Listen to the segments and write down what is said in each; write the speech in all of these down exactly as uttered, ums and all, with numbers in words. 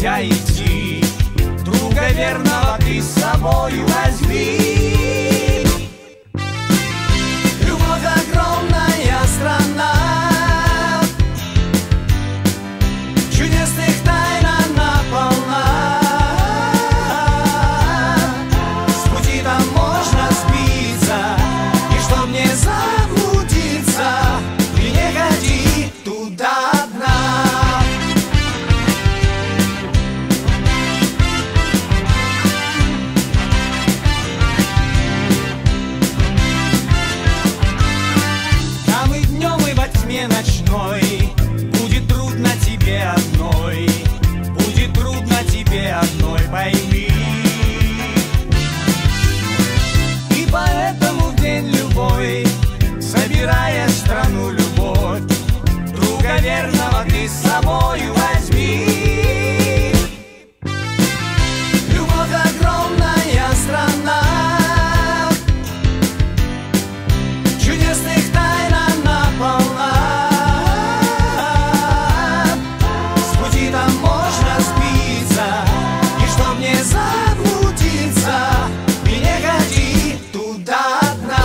нельзя идти, друга верного ты с собой возьми. Любовь — огромная страна, чудесных тайн она полна. С пути там можно сбиться, и чтоб не заблудиться, ты не ходи туда одна. Ночной будет трудно тебе одной, будет трудно тебе одной, пойми. И поэтому в день любой, собирая страну любовь, друга верного ты с собой возьми. Любовь — огромная страна, чудесных тайн она полна. Чтоб не заблудиться, ты не ходи туда одна.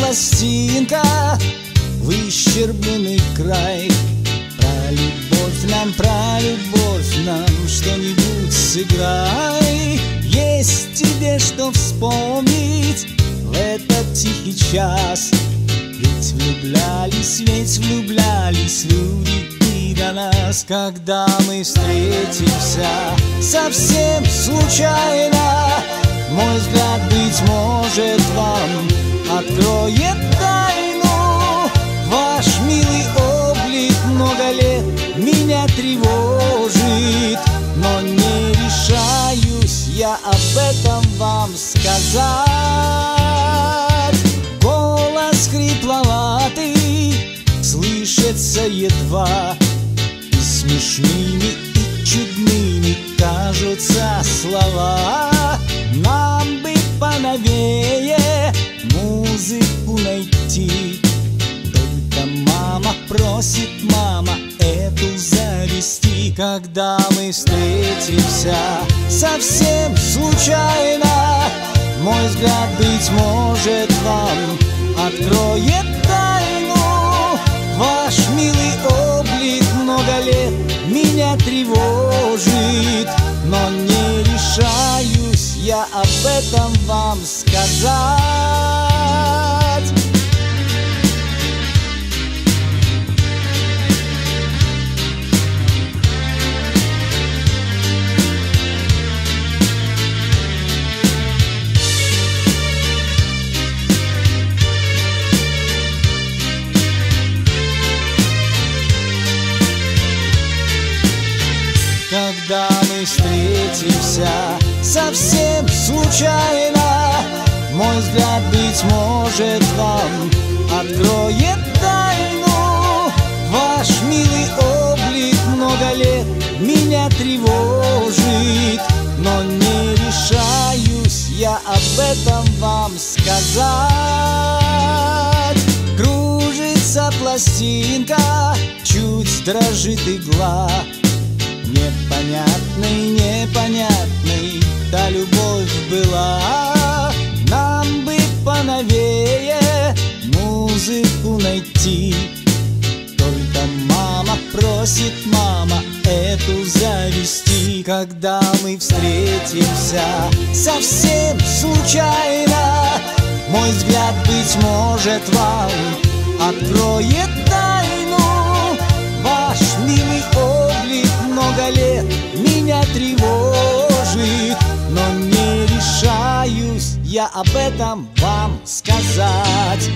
Пластинка, выщербленный край, про любовь нам, про любовь нам что-нибудь сыграй. Есть тебе что вспомнить в этот тихий час, ведь влюблялись, ведь влюблялись люди ты до нас. Когда мы встретимся совсем случайно, мой взгляд, быть может, вам откроет тайну. Ваш милый облик много лет меня тревожит, но не решаюсь я об этом вам сказать. Голос хрипловатый, слышится едва, и смешными, и чудными кажутся слова. Нам бы поновее музыку найти, только мама просит, мама, эту завести. Когда мы встретимся совсем случайно, мой взгляд, быть может, вам откроет тайну. Ваш милый облик много лет меня тревожит, но не решаюсь я об этом вам сказать. Когда мы встретимся совсем случайно, мой взгляд, быть может, вам откроет тайну. Ваш милый облик много лет меня тревожит, но не решаюсь я об этом вам сказать. Кружится пластинка, чуть дрожит игла, непонятной, непонятной та любовь была. Нам бы поновее музыку найти, только мама просит. просит мама эту завести. Когда мы встретимся совсем случайно, мой взгляд, быть может, вам откроет тайну. Ваш милый облик много лет меня тревожит, но не решаюсь я об этом вам сказать.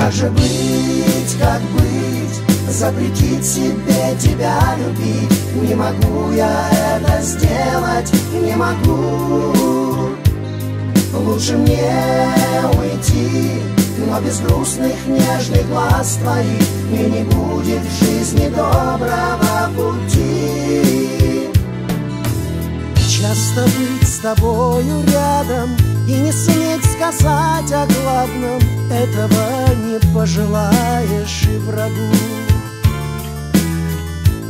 Как же быть, как быть, запретить себе тебя любить? Не могу я это сделать, не могу. Лучше мне уйти, но без грустных нежных глаз твоих и не будет в жизни доброго пути. Часто быть с тобою рядом и не суметь сказать о главном, этого не пожелаешь и врагу.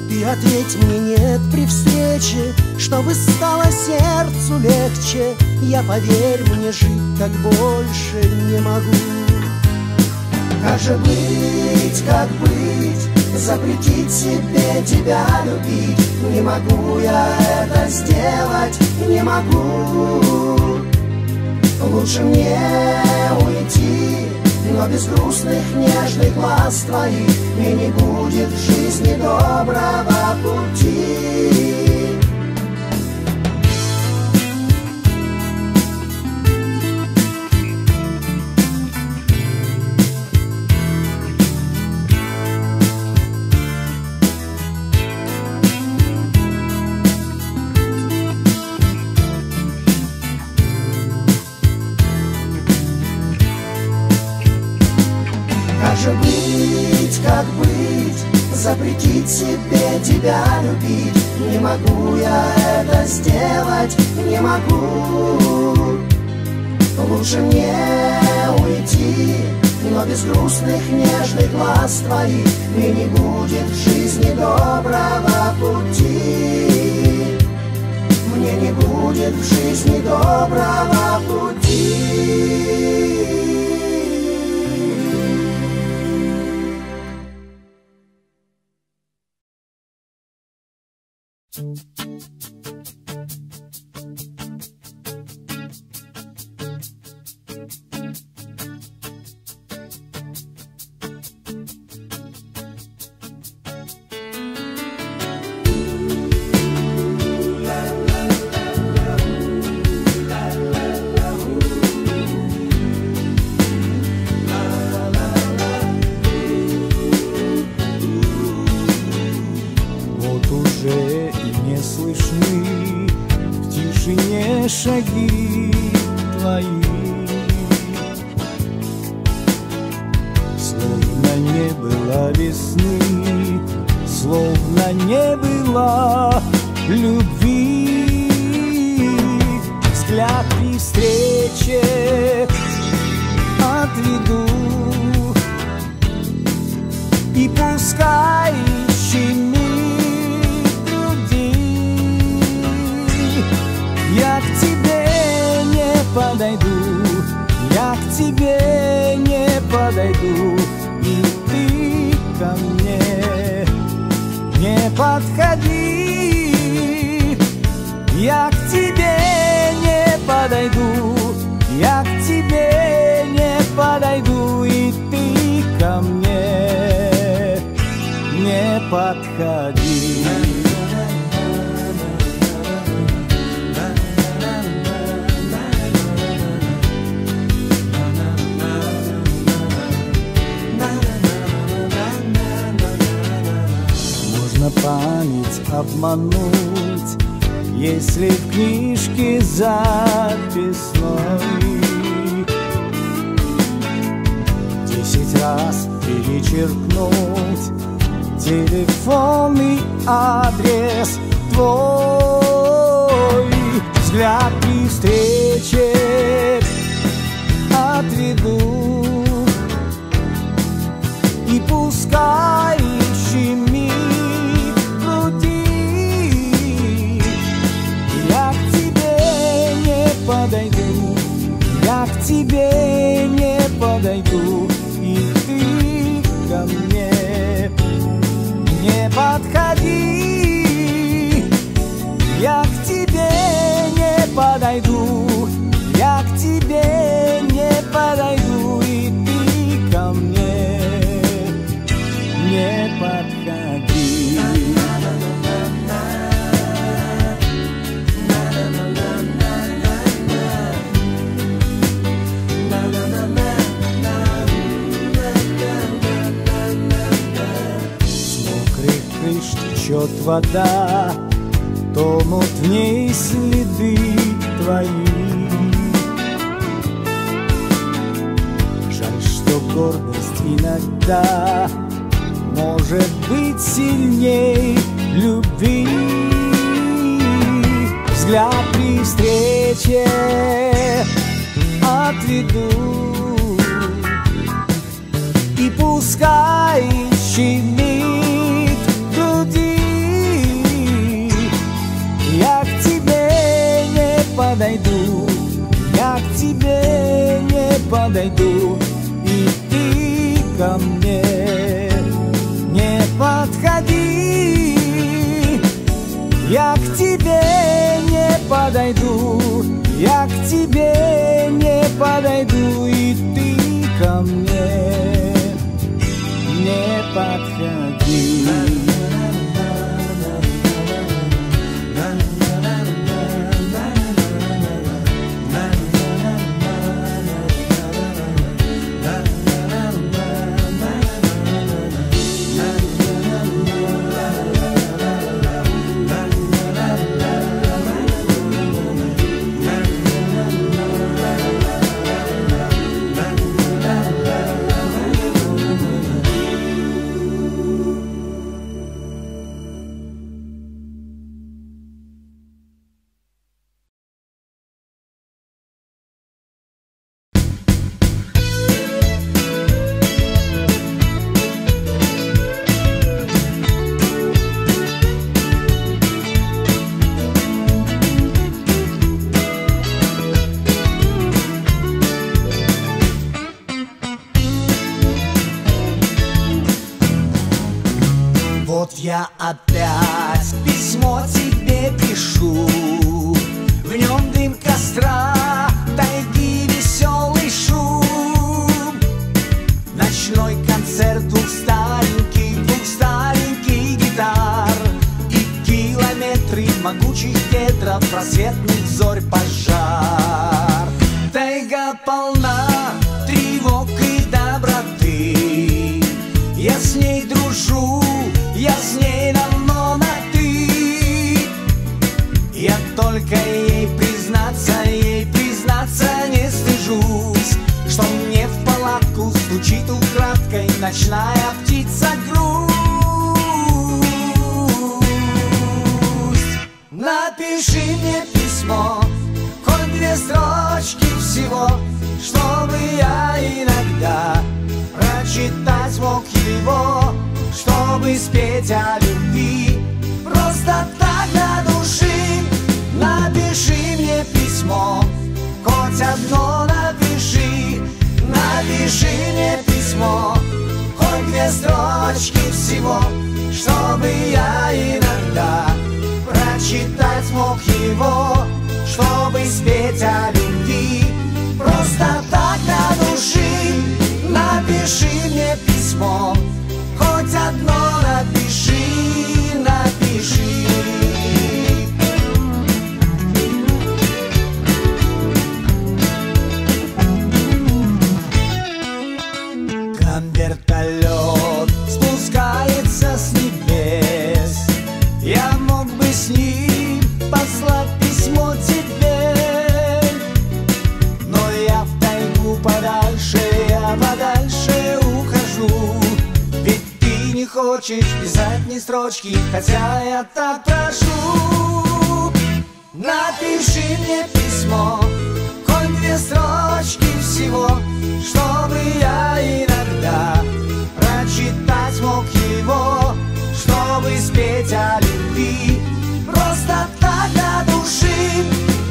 Ты ответь мне нет при встрече, чтобы стало сердцу легче. Я, поверь мне, жить так больше не могу. Как же быть, как быть, запретить себе тебя любить? Не могу я это сделать, не могу. Лучше мне уйти, но без грустных нежных глаз твоих и не будет в жизни доброго пути. Как же быть, как быть, запретить себе тебя любить? Не могу я это сделать, не могу. Лучше мне уйти, но без грустных нежных глаз твоих и не будет в жизни доброго пути. Мне не будет в жизни доброго пути. Шаги твои словно не было весны, словно не было любви. Взгляд при встрече отведу, и пускай щемит груди, я к тебе подойду, я к тебе не подойду, и ты ко мне не подходи. Я к тебе не подойду, я к тебе не подойду, и ты ко мне не подходи. Память обмануть, если в книжке записной десять раз перечеркнуть телефонный адрес твой. Взгляд при встрече отведу, и пускай щемит. Подойду, я к тебе не подойду, и ты ко мне не подходи. Я к тебе не подойду, я к тебе не подойду, и ты ко мне не подходи. No, no, no, no, no. течет вода, тонут в ней следы твои. Жаль, что гордость иногда может быть сильней любви. Взгляд при встрече отведу, и пускай щемит в груди, я к тебе не подойду, я к тебе не подойду, и ты ко мне не подходи. Я к тебе не подойду, я к тебе не подойду, и ты ко мне не подходи. Я опять письмо тебе пишу, в нем дым костра, тайги веселый шум, ночной концерт двух стареньких, двух стареньких гитар и километры могучих кедров, просветных зорь пожар. Тайга полна тревог и доброты, я с ней дружу, я с ней давно на ты. Я только ей признаться, ей признаться не стыжусь, что мне в палатку стучит украдкой ночная птица грусть. Напиши мне письмо, хоть две строчки всего, чтобы я иногда прочитать мог его, чтобы спеть о любви, просто так для души. Напиши мне письмо, хоть одно напиши. Напиши мне письмо, хоть две строчки всего, чтобы я иногда прочитать мог его, чтобы спеть о любви, просто так для души. Напиши мне письмо, хоть одно напиши, напиши. Хочешь писать ни строчки, хотя я так прошу. Напиши мне письмо, хоть две строчки всего, чтобы я иногда прочитать мог его, чтобы спеть о любви, просто так для души.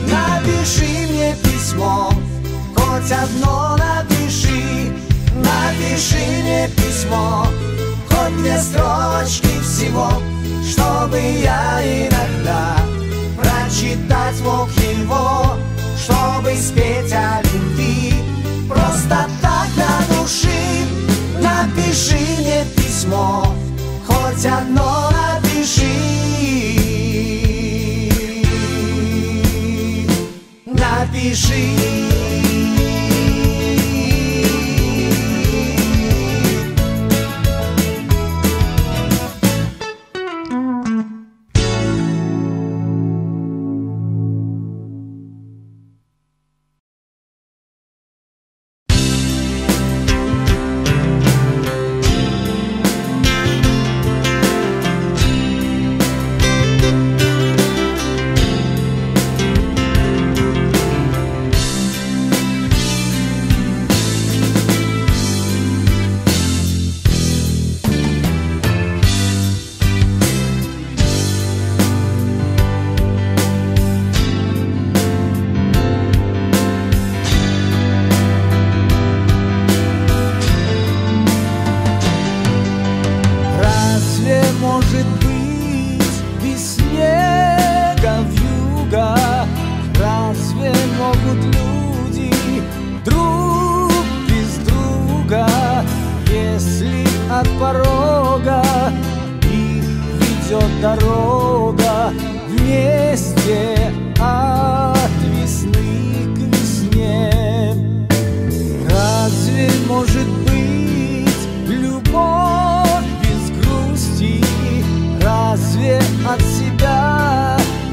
Напиши мне письмо, хоть одно напиши. Напиши мне письмо, хоть две строчки всего, чтобы я иногда прочитать мог его, чтобы спеть о любви, просто так для души. Напиши мне письмо, хоть одно напиши. Напиши. Thank you. Вот дорога вместе от весны к весне. Разве может быть любовь без грусти? Разве от себя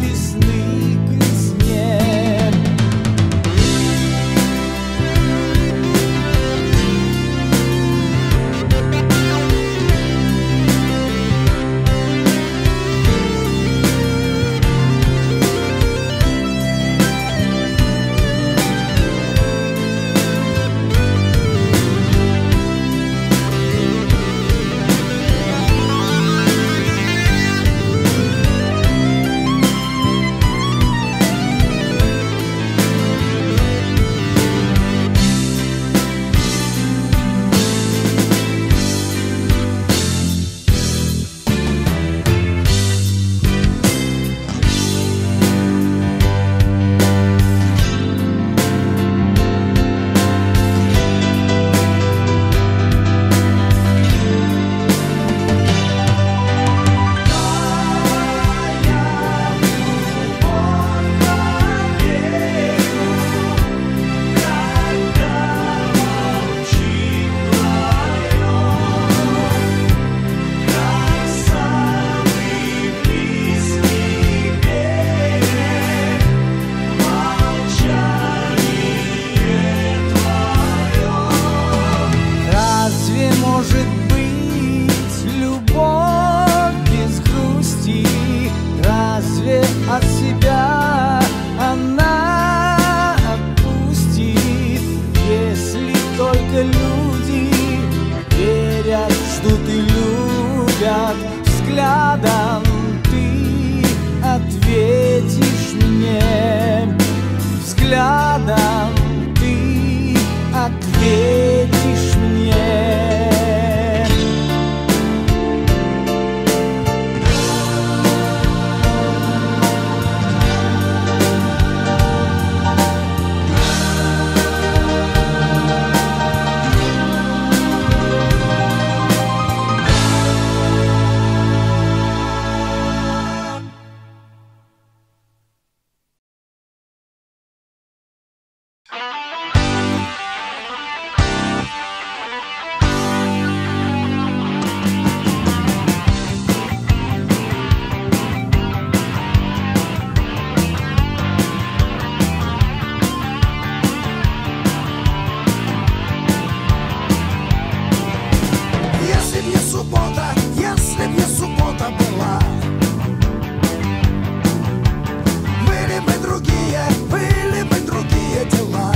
весны к весне? Были бы другие, были бы другие дела.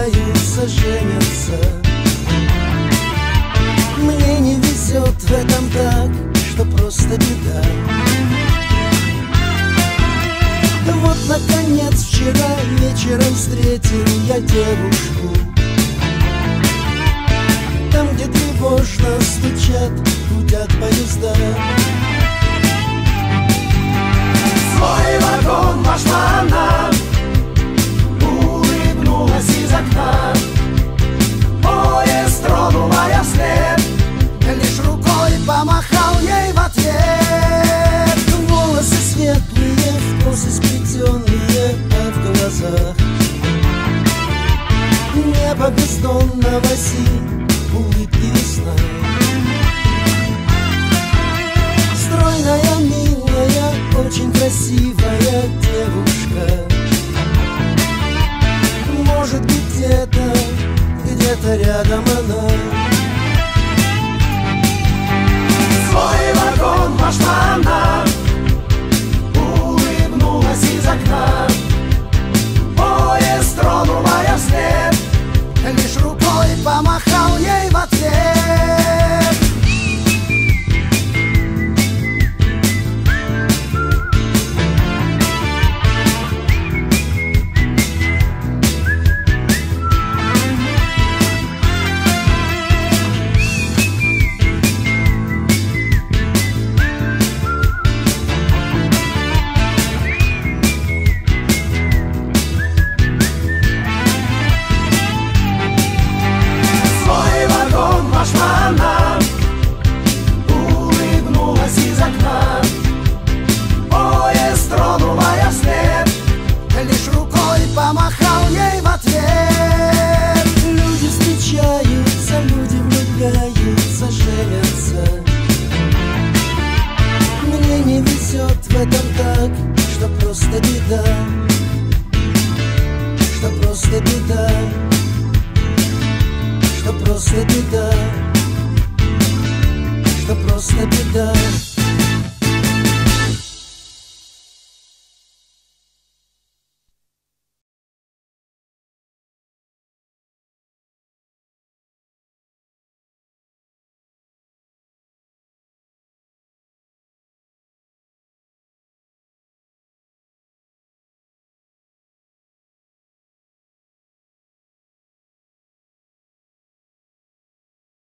влюбляются, женятся. Мне не везет в этом так, что просто беда. Вот, наконец, вчера вечером встретил я девушку. Там, где тревожно стучат, гудят поезда. Свой вагон вошла она, улыбнулась из окна. Поезд тронул меня вслед, я лишь рукой помахал ей в ответ. Волосы светлые, косы сплетенные от глаза. Небо бездонного синь, улыбки весна. Стройная, милая, очень красивая девушка. Может, где-то, где-то рядом она. В свой вагон вошла она, улыбнулась из окна. Поезд тронул меня вслед, лишь рукой помахал ей в ответ. Что просто беда, что просто беда.